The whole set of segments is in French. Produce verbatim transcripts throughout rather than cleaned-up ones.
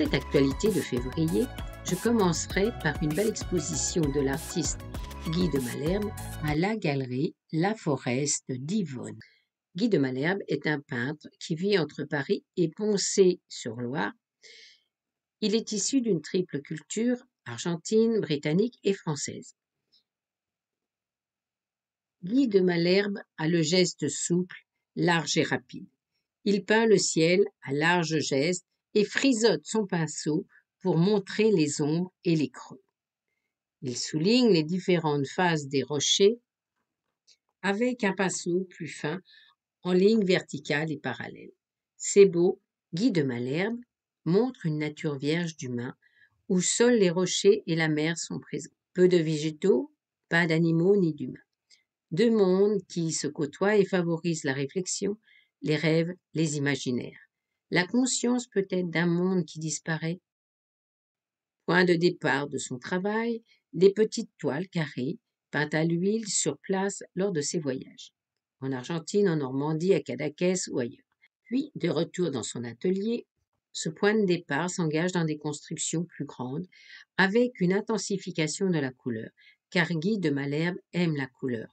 cette actualité de février, je commencerai par une belle exposition de l'artiste Guy de Malherbe à la Galerie La Forest Divonne. Guy de Malherbe est un peintre qui vit entre Paris et Poncé-sur-Loire. Il est issu d'une triple culture argentine, britannique et française. Guy de Malherbe a le geste souple, large et rapide. Il peint le ciel à larges gestes et frisote son pinceau pour montrer les ombres et les creux. Il souligne les différentes faces des rochers avec un pinceau plus fin en lignes verticales et parallèles. C'est beau, Guy de Malherbe montre une nature vierge d'humain où seuls les rochers et la mer sont présents. Peu de végétaux, pas d'animaux ni d'humains. Deux mondes qui se côtoient et favorisent la réflexion, les rêves, les imaginaires. La conscience peut-être d'un monde qui disparaît. Point de départ de son travail, des petites toiles carrées, peintes à l'huile sur place lors de ses voyages, en Argentine, en Normandie, à Cadaquès ou ailleurs. Puis, de retour dans son atelier, ce point de départ s'engage dans des constructions plus grandes, avec une intensification de la couleur, car Guy de Malherbe aime la couleur,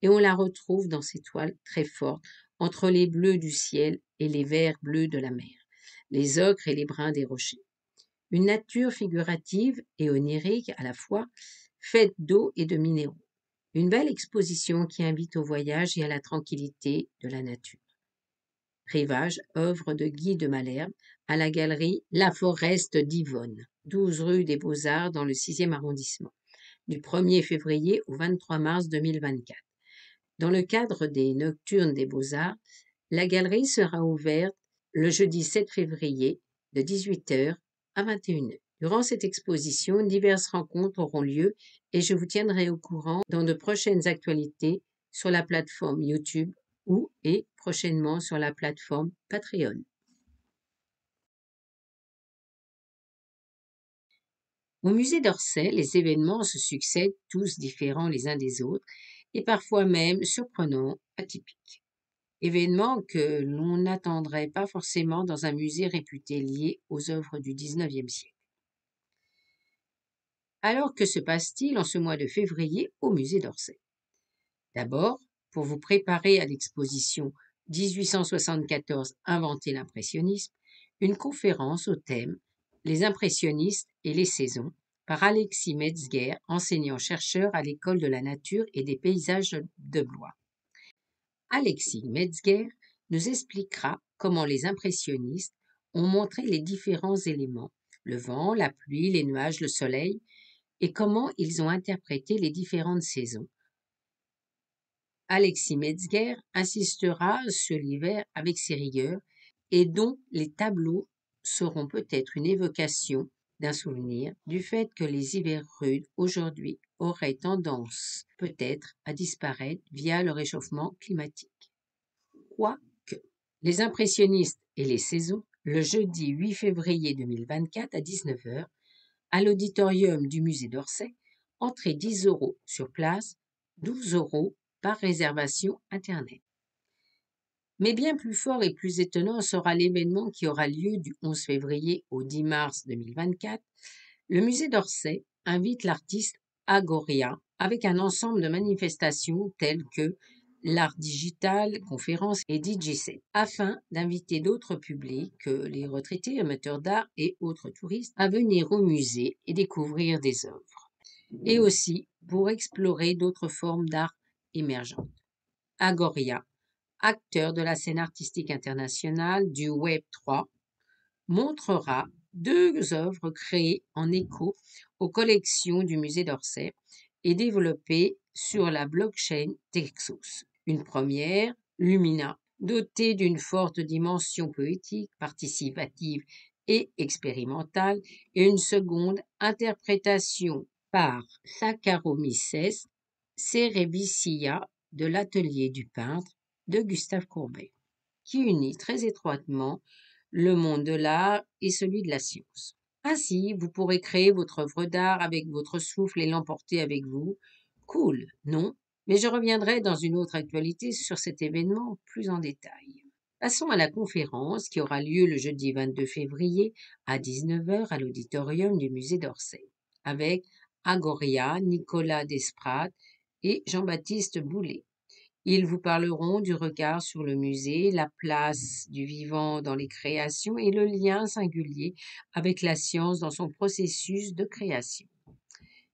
et on la retrouve dans ses toiles très fortes, entre les bleus du ciel et les verts bleus de la mer, les ocres et les bruns des rochers. Une nature figurative et onirique à la fois, faite d'eau et de minéraux. Une belle exposition qui invite au voyage et à la tranquillité de la nature. Rivage, œuvre de Guy de Malherbe, à la galerie La Forest Divonne, douze rue des Beaux-Arts dans le sixième arrondissement, du premier février au vingt-trois mars deux mille vingt-quatre. Dans le cadre des Nocturnes des Beaux-Arts, la galerie sera ouverte le jeudi sept février de dix-huit heures à vingt et une heures. Durant cette exposition, diverses rencontres auront lieu et je vous tiendrai au courant dans de prochaines actualités sur la plateforme YouTube ou et prochainement sur la plateforme Patreon. Au musée d'Orsay, les événements se succèdent tous différents les uns des autres et parfois même surprenants, atypiques. Événements que l'on n'attendrait pas forcément dans un musée réputé lié aux œuvres du dix-neuvième siècle. Alors que se passe-t-il en ce mois de février au musée d'Orsay? D'abord, pour vous préparer à l'exposition dix-huit cent soixante-quatorze Inventer l'impressionnisme, une conférence au thème Les impressionnistes et les saisons par Alexis Metzger, enseignant-chercheur à l'école de la nature et des paysages de Blois. Alexis Metzger nous expliquera comment les impressionnistes ont montré les différents éléments, le vent, la pluie, les nuages, le soleil, et comment ils ont interprété les différentes saisons. Alexis Metzger insistera sur l'hiver avec ses rigueurs et dont les tableaux seront peut-être une évocation d'un souvenir du fait que les hivers rudes aujourd'hui auraient tendance peut-être à disparaître via le réchauffement climatique. Quoique, les impressionnistes et les saisons, le jeudi huit février deux mille vingt-quatre à dix-neuf heures, à l'auditorium du musée d'Orsay, entrée dix euros sur place, douze euros par réservation Internet. Mais bien plus fort et plus étonnant sera l'événement qui aura lieu du onze février au dix mars deux mille vingt-quatre. Le musée d'Orsay invite l'artiste Agoria avec un ensemble de manifestations telles que l'art digital, conférences et D J sept, afin d'inviter d'autres publics que les retraités, amateurs d'art et autres touristes à venir au musée et découvrir des œuvres, et aussi pour explorer d'autres formes d'art émergentes. Agoria, acteur de la scène artistique internationale du Web trois, montrera deux œuvres créées en écho aux collections du musée d'Orsay et développées sur la blockchain Tezos. Une première, Lumina, dotée d'une forte dimension poétique, participative et expérimentale, et une seconde, interprétation par Saccharomyces Cerevisiae de l'atelier du peintre de Gustave Courbet, qui unit très étroitement le monde de l'art et celui de la science. Ainsi, vous pourrez créer votre œuvre d'art avec votre souffle et l'emporter avec vous. Cool, non? Mais je reviendrai dans une autre actualité sur cet événement plus en détail. Passons à la conférence qui aura lieu le jeudi vingt-deux février à dix-neuf heures à l'auditorium du musée d'Orsay, avec Agoria, Nicolas Desprat et Jean-Baptiste Boulet. Ils vous parleront du regard sur le musée, la place du vivant dans les créations et le lien singulier avec la science dans son processus de création.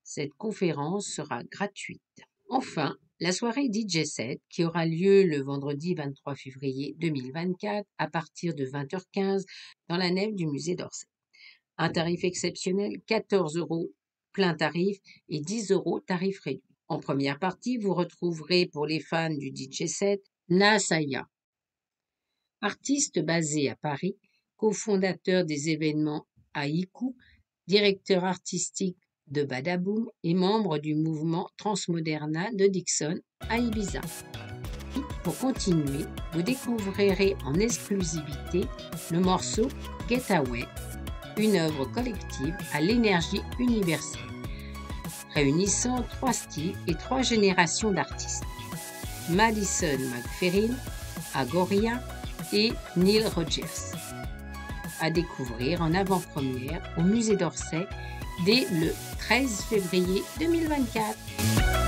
Cette conférence sera gratuite. Enfin, la soirée D J sept qui aura lieu le vendredi vingt-trois février deux mille vingt-quatre à partir de vingt heures quinze dans la nef du musée d'Orsay. Un tarif exceptionnel, quatorze euros plein tarif et dix euros tarif réduit. En première partie, vous retrouverez pour les fans du D J sept Naasaya, artiste basé à Paris, cofondateur des événements Aïkou, directeur artistique de Badaboum et membre du mouvement Transmoderna de Dixon à Ibiza. Pour continuer, vous découvrirez en exclusivité le morceau Getaway, une œuvre collective à l'énergie universelle, réunissant trois styles et trois générations d'artistes, Madison McFerrin, Agoria et Neil Rogers, à découvrir en avant-première au musée d'Orsay dès le treize février deux mille vingt-quatre.